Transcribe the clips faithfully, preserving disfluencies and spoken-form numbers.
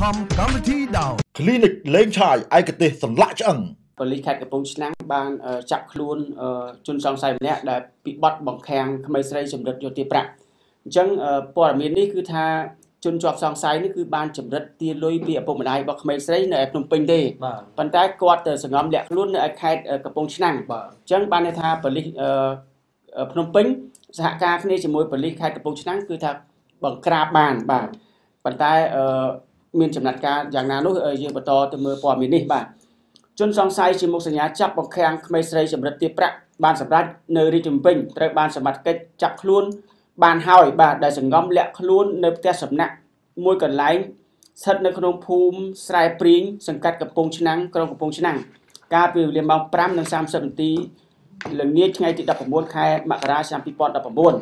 ធម្មកម្មវិធីដោយ Clinic លេងឆាយឯកទេសសម្លាក់ឆ្អឹងប៉ូលីសខេត្តកំពង់ឆ្នាំងបានចាប់ខ្លួនជនសង្ស័យម្នាក់ដែលពីបទបង្ខាំងក្មេងស្រីចម្រិតយកទារប្រាក់អញ្ចឹងព័ត៌មាននេះគឺថាជនជាប់សង្ស័យនេះគឺបានចម្រិតទារលុយពីឪពុកម្ដាយរបស់ក្មេងស្រីនៅឯភ្នំពេញទេប៉ុន្តែគាត់ទៅសង្ងំលាក់ខ្លួននៅឯខេត្តកំពង់ឆ្នាំងអញ្ចឹងបានន័យថាប៉ូលីសភ្នំពេញសហការគ្នាជាមួយប៉ូលីសខេត្តកំពង់ឆ្នាំងគឺថាបង្ក្រាបបានបាទប៉ុន្តែមានចំណាត់ការយ៉ាងណានោះយើងបន្តទៅមើលព័ត៌មាននេះបាទជនសង្ស័យជាមុខសញ្ញាចាប់បង្ខាំងក្មេងស្រីចម្រិតទារប្រាក់បានសម្រេចនៅរាជជំពេញត្រូវបានសមត្ថកិច្ចចាប់ខ្លួនបានហើយបាទដែលសង្ងំលាក់ខ្លួននៅផ្ទះសំណាក់មួយកន្លែងស្ថិតនៅក្នុងភូមិស្រែព្រីងសង្កាត់កំពង់ឆ្នាំងក្រុងកំពង់ឆ្នាំងកាលពីវេលាម៉ោង ប្រាំនិងសាមសិប នាទីល្ងាចថ្ងៃទីដប់ប្រាំបួនខែមករាឆ្នាំពីរពាន់ដប់ប្រាំបួន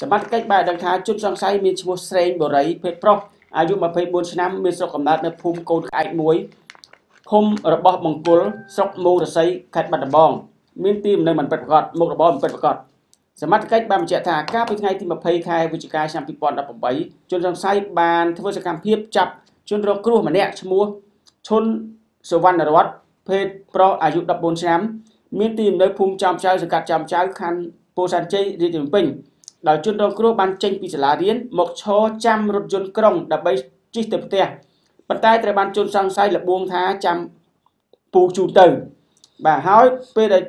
សមត្ថកិច្ចបានដឹងថាជនសង្ស័យមានឈ្មោះស្រេងបូរីភេទប្រុសអាយុម្ភៃបួនឆ្នាំមានស្រុកកំណើតនៅភូមិកូនក្អែកមួយឃុំរបស់មង្គលស្រុកមូរស័យខេត្តបាត់ដំបងមានទីលំនៅមិនពិតប្រាកដមុខរបរមិនពិតប្រាកដសមត្ថកិច្ចបានបញ្ជាក់ថាកាលពីថ្ងៃទីម្ភៃខែវិច្ឆិកាឆ្នាំពីរពាន់ដប់ប្រាំបីជនសង្ស័យបានធ្វើសកម្មភាពចាប់ជនរងគ្រោះម្នាក់ឈ្មោះឈុនសុវណ្ណរតន៍ភេទប្រុសអាយុដប់បួនឆ្នាំមានទីលំនៅភូមិចំចៅសង្កាត់ចំចៅខណ្ឌពោធិ៍សាត់ជ័យរាជធានីភ្នំពេញដោយជនរងគ្រោះបានចេញពីសាលារៀនមកឈរចាំរថយន្តក្រុងដើម្បីជិះទៅផ្ទះប៉ុន្តែត្រូវបានជនសង្ស័យល្បួងថាចាំពូជូនទៅបាទហើយពេលដែល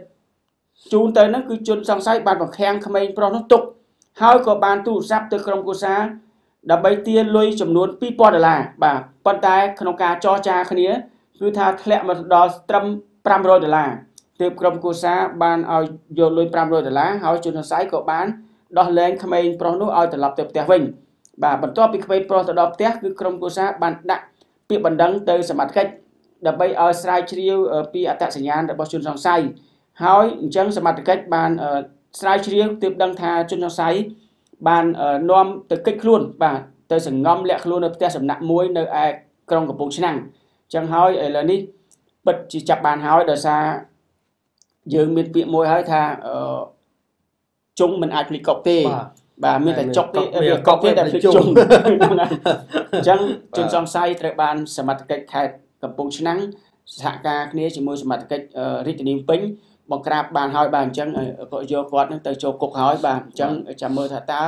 ជូនទៅហ្នឹងគឺជនសង្ស័យបានបង្ខាំងក្មេងប្រុសនោះទុកហើយក៏បានទូរស័ព្ទទៅក្រុមគូសាដើម្បីទារលុយចំនួន ពីរពាន់ដុល្លារបាទប៉ុន្តែក្នុងការចរចាគ្នាគឺថាធ្លាក់មកដល់ត្រឹមប្រាំរយដុល្លារទើបក្រុមគូសាបានឲ្យយកលុយប្រាំរយដុល្លារហើយជនសង្ស័យក៏បានដោះលែងក្មេងប្រុសនោះឲ្យត្រឡប់ទៅផ្ទះវិញបាទបន្ទាប់ពីក្មេងប្រុសទៅដល់ផ្ទះគឺក្រុមគូសាបានដាក់ពាក្យបណ្ដឹងទៅសមត្ថកិច្ចដើម្បីឲ្យស្រាវជ្រាវពីអត្តសញ្ញាណរបស់ជនសង្ស័យហើយអញ្ចឹងសមត្ថកិច្ចបានស្រាវជ្រាវទើបដឹងថាជនសង្ស័យបាននាំទៅគេចខ្លួនបាទទៅសង្ងំលាក់ខ្លួននៅផ្ទះសំណាក់មួយនៅឯក្រុងកំពង់ឆ្នាំងអញ្ចឹងហើយឥឡូវនេះពិតជាចាប់បានហើយដោយសារយើងមានពាក្យមួយហើយថាជុងមិនអាចភ្លេចកប់ទេបាទមានតែចុកទេវាកប់ទេតែភ្លេចជុងអញ្ចឹងជនសង្ស័យត្រូវបានសមត្ថកិច្ចខេត្តកំពង់ឆ្នាំងសហការគ្នាជាមួយសមត្ថកិច្ចរាជធានីភ្នំពេញបង្ក្រាបបានហើយបាទអញ្ចឹងក៏យកគាត់នឹងទៅចូលគុកហើយបាទអញ្ចឹងចាំមើលថាតើ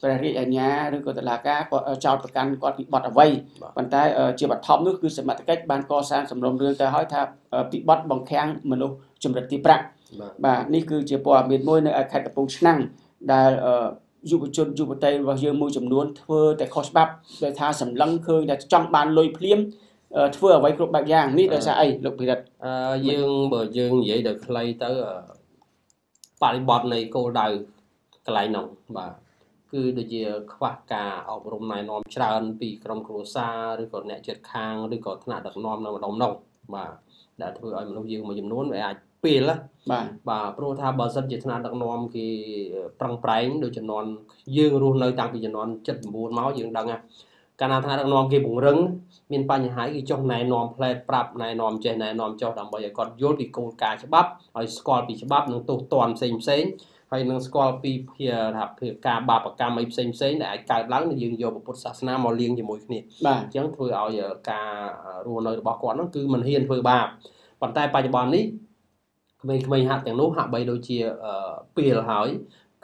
ព្រះរាជអាជ្ញាឬក៏តុលាការក៏ចោទប្រកាន់គាត់ពីបទអ្វីប៉ុន្តែជាបឋមនោះគឺសមត្ថកិច្ចបានកសាងសំណុំរឿងទៅហើយថាពីបទបង្ខាំងមនុស្សចម្រិតទារប្រាក់បាទនេះគឺជាព័ត៌មានមួយនៅខេត្តកំពង់ឆ្នាំងដែលយុវជនយុវតីរបស់យើងមួយចំនួនធ្វើតែខុសច្បាប់ដែលថាសម្លឹងឃើញតែចង់បានលុយភ្លាមធ្វើអ្វីគ្រប់បែបយ៉ាងនេះដោយសារអីលោកភិរិទ្ធយើងបើយើងនិយាយដល់ខ្លីទៅបរិបទនៃគោលដៅកន្លែងនោះបាទគឺដូចជាខ្វះការអប់រំណែនាំច្រើនពីក្រមគ្រួសារឬក៏អ្នកជិតខាងឬក៏ថ្នាក់ដឹកនាំនៅម្ដងនោះបាទដែលធ្វើឲ្យមនុស្សយើងមួយចំនួនវាអាចពេលបាទបាទព្រោះថាបើសិនជាថ្នាក់ដឹកនាំគេប្រឹងប្រែងដូចជំនាន់យើងរស់នៅតាំងពីជំនាន់ជិតដប់ប្រាំបួនមកយើងដឹងណាកាលណាថ្នាក់ដឹកនាំគេពង្រឹងមានបញ្ហាគេចុះណែនាំផ្លែតប្រាប់ណែនាំចេះណែនាំចុះដើម្បីឲ្យគាត់យល់ពីគោលការណ៍ច្បាប់ឲ្យស្គាល់ពីច្បាប់និងទោសទណ្ឌផ្សេងផ្សេងហើយនឹងស្គាល់ពីភារកិច្ចការបាបកម្មអីផ្សេងផ្សេងដែលអាចកើតឡើងយើងយកពុទ្ធសាសនាមកលាងជាមួយគ្នាបាទអញ្ចឹងធ្វើឲ្យការរស់នៅរបស់គាត់នោះគឺមិនហ៊ានធ្វើបាបប៉ុន្តែបច្ចុប្បន្ននេះក្មេងៗហាក់ទាំងនោះហាក់បីដូចជាពីលហើយ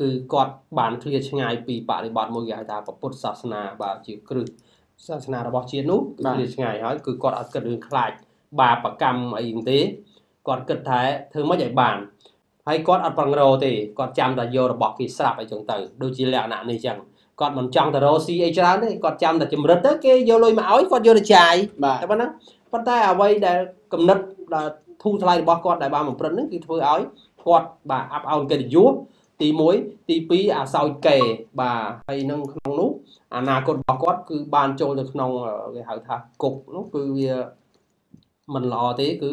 គឺគាត់បានឃ្លាឆ្ងាយពីបរិបត្តិមួយគេហៅថាពុទ្ធសាសនាបាទជាគ្រឹះសាសនារបស់ជាតិនោះគឺឃ្លាឆ្ងាយហើយគឺគាត់អត់គិតរឿងខ្លាចបាបកម្មអីទេគាត់គិតថាធ្វើម៉េចឲ្យបានហើយគាត់អត់ប្រឹងរកទេគាត់ចាំតែយករបស់គេស្រាប់អីចឹងទៅដូចជាលក្ខណៈនេះចឹងគាត់មិនចង់ទៅរកស៊ីអីច្រើនទេគាត់ចាំតែចម្រិតទៅគេយកលុយមកឲ្យគាត់យកទៅចាយតែប៉ុណ្ណឹងប៉ុន្តែអ្វីដែលកំណត់ដល់ធូរថ្លៃរបស់គាត់ដែលបានបំប្រឹងហ្នឹងគឺធ្វើឲ្យគាត់បាទអាប់អោនកិត្តិយសទីមួយទីពីរអាសោចកេរបាទហើយនឹងក្នុងនោះអនាគតរបស់គាត់គឺបានចូលទៅក្នុងគេហៅថាគុកនោះគឺវាមិនល្អទេគឺ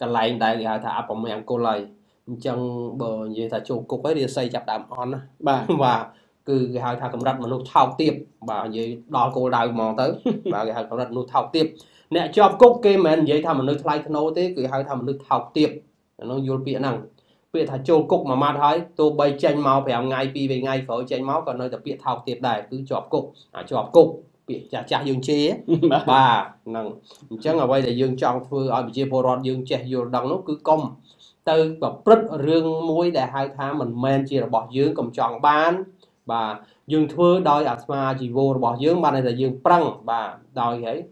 កន្លែងដែលគេហៅថាអពមង្គលហើយអញ្ចឹងបើនិយាយថាចូលគុកហើយរាសីចាប់ដើមអន់ណាបាទបាទគឺគេហៅថាកម្រិតមនុស្សថោកទាបបាទនិយាយដល់គោលដៅហ្មងទៅបាទគេហៅកម្រិតមនុស្សថោកទាបអ្នកជាប់គុកគេមិនមែននិយាយថាមនុស្សថ្លៃធ្នូទេគឺហៅថាមនុស្សថោកទាបនោះយល់ពាក្យហ្នឹងពាក្យថាចូលគុកមួយម៉ាត់ហើយទោះបីចេញមកប្រាំថ្ងៃពីរថ្ងៃក្រោយចេញមកក៏នៅតែពាក្យថោកទាបដែរគឺជាប់គុកអាជាប់គុក bị chả chả dương chế bà nằng chẳng là quay để dương trong phơi ở bị chế bồ rọt dương chế vô đằng nó cứ công từ và rất riêng mối để hai tháng mình men chỉ là bỏ dương cầm chọn bán bà dương thưa đòi asma chỉ vô bỏ dương ban này là dương prăng bà đòi thế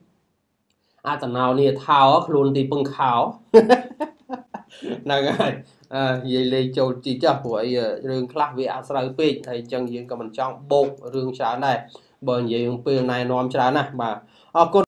à tận nào nè tháo luôn thì bưng khảo nằng ai vậy lấy châu chỉ cho của riêng khác về asra pin thầy chẳng dương cầm mình chọn bột riêng sáng này bởi vậy ông này nó trả nè bà.